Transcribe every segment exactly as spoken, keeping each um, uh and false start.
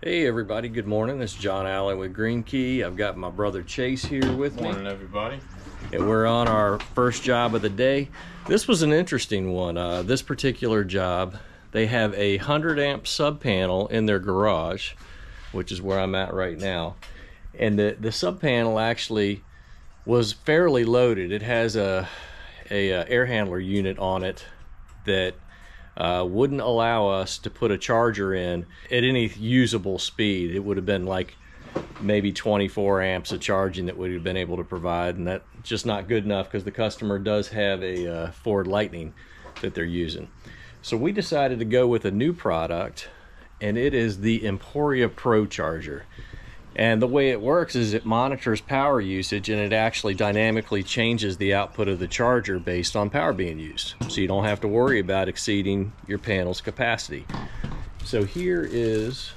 Hey everybody, good morning. This is John Allen with Green Key. I've got my brother Chase here with me. Morning everybody. And we're on our first job of the day. This was an interesting one. Uh, this particular job, they have a one hundred amp sub panel in their garage, which is where I'm at right now. And the, the sub panel actually was fairly loaded. It has a, a, a air handler unit on it that Uh, wouldn't allow us to put a charger in at any usable speed. It would have been like maybe twenty-four amps of charging that we'd have been able to provide, and that's just not good enough because the customer does have a uh, Ford Lightning that they're using. So we decided to go with a new product, and it is the Emporia Pro Charger. And the way it works is it monitors power usage, and it actually dynamically changes the output of the charger based on power being used. So you don't have to worry about exceeding your panel's capacity. So here is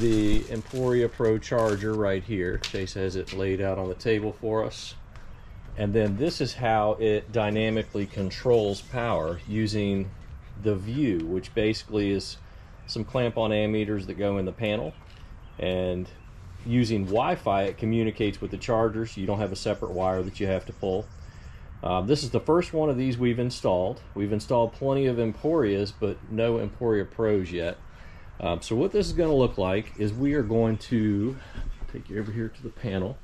the Emporia Pro Charger right here. Chase has it laid out on the table for us. And then this is how it dynamically controls power using the view, which basically is some clamp-on ammeters that go in the panel. And using Wi-Fi, it communicates with the chargers. So you don't have a separate wire that you have to pull. Uh, this is the first one of these we've installed. We've installed plenty of Emporias, but no Emporia Pros yet. Um, so what this is going to look like is we are going to take you over here to the panel.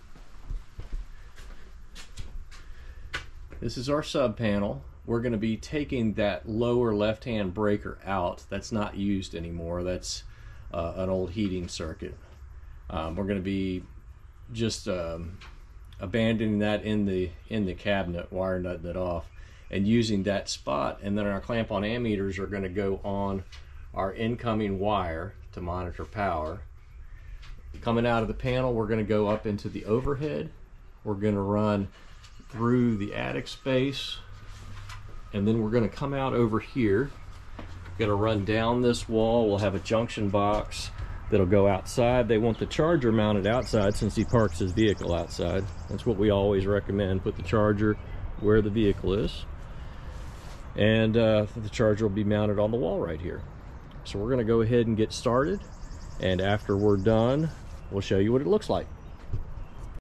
This is our sub panel. We're going to be taking that lower left-hand breaker out. That's not used anymore. That's uh, an old heating circuit. Um, we're going to be just um, abandoning that in the in the cabinet, wire nutting it off, and using that spot. And then our clamp-on ammeters are going to go on our incoming wire to monitor power. Coming out of the panel, we're going to go up into the overhead. We're going to run through the attic space, and then we're going to come out over here. We're going to run down this wall. We'll have a junction box that'll go outside. They want the charger mounted outside since he parks his vehicle outside. That's what we always recommend, put the charger where the vehicle is. And uh, the charger will be mounted on the wall right here. So we're gonna go ahead and get started. And after we're done, we'll show you what it looks like.